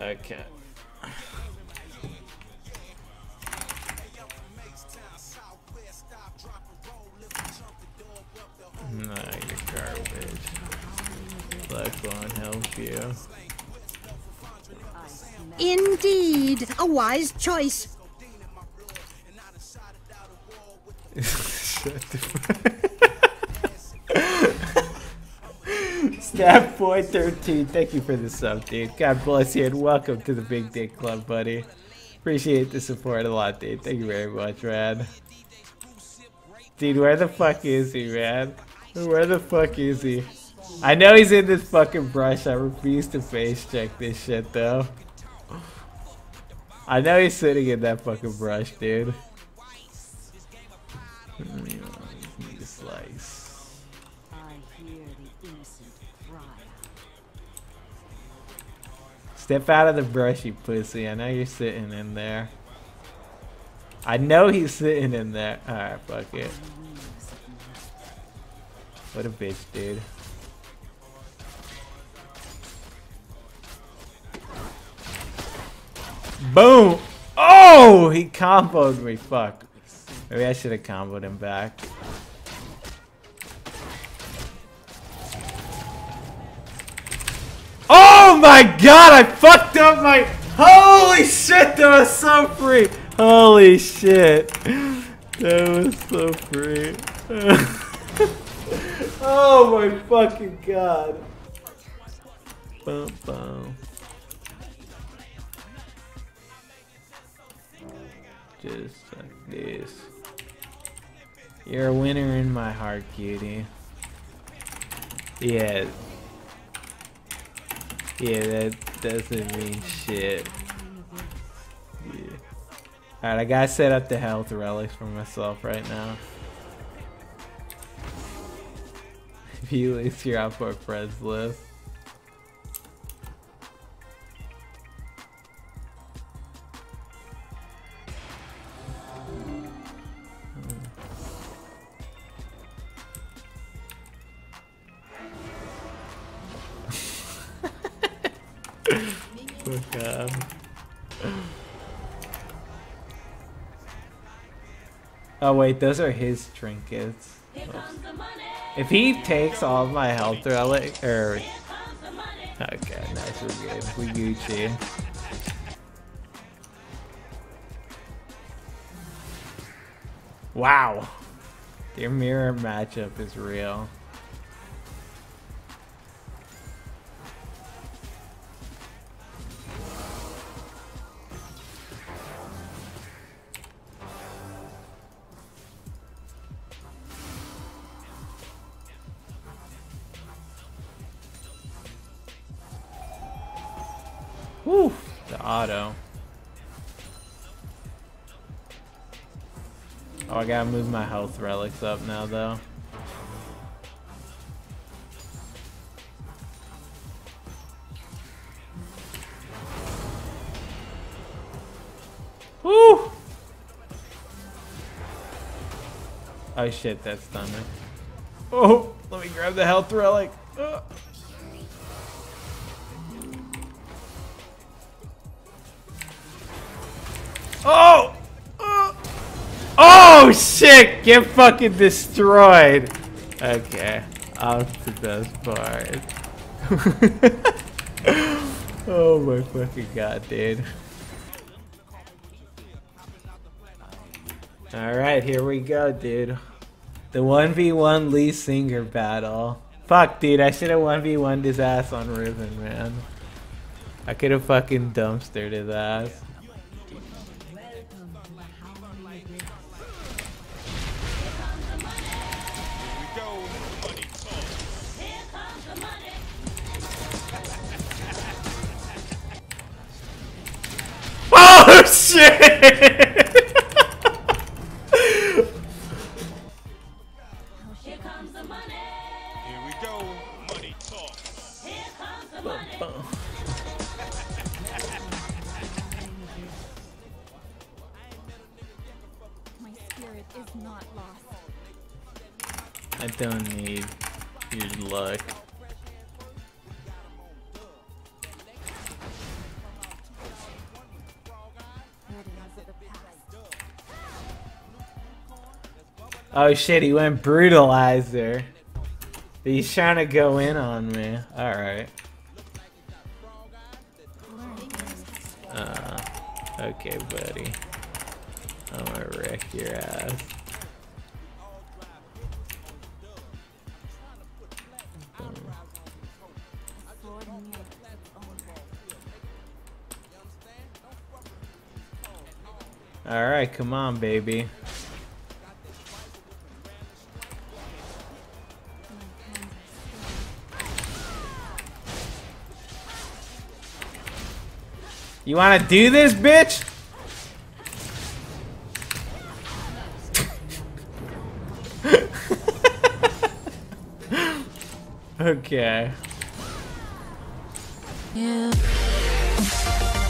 Okay. No, you're garbage. Blackbone helps you. Indeed, a wise choice. Shut the Catboy13, thank you for the sub, dude. God bless you and welcome to the Big Dick Club, buddy. Appreciate the support a lot, dude. Thank you very much, Rad. Dude, where the fuck is he, Rad? Where the fuck is he? I know he's in this fucking brush. I refuse to face check this shit, though. I know he's sitting in that fucking brush, dude. Step out of the brush, you pussy. I know you're sitting in there. I know he's sitting in there. Alright, fuck it. What a bitch, dude. Boom! Oh! He comboed me. Fuck. Maybe I should have comboed him back. Oh my god, I fucked up my... Holy shit, that was so free! Holy shit. That was so free. Oh my fucking god. Bum, bum. Just like this. You're a winner in my heart, cutie. Yeah. Yeah, that doesn't mean shit. Yeah. Alright, I gotta set up the health relics for myself right now. If you lose, you're off our friends list. Oh wait, those are his trinkets. If he takes all of my health relic, okay, nice, we're good. We Gucci. Wow, their mirror matchup is real. Woo, the auto. Oh, I gotta move my health relics up now, though. Woo! Oh shit, that's stunning. Oh, let me grab the health relic. Ugh. Oh! Oh shit! Get fucking destroyed! Okay, off the best part. Oh my fucking god, dude. Alright, here we go, dude. The 1v1 Lee Singer battle. Fuck, dude, I should have 1v1'd his ass on Riven, man. I could have fucking dumpstered his ass. Shit! Here comes the money. Here we go. Money talk. Here comes the money. My spirit is not lost. I don't need your luck. Oh shit, he went brutalizer. He's trying to go in on me. Alright. Okay, buddy. I'm gonna wreck your ass. Alright, come on, baby. You wanna do this, bitch? Okay. Yeah.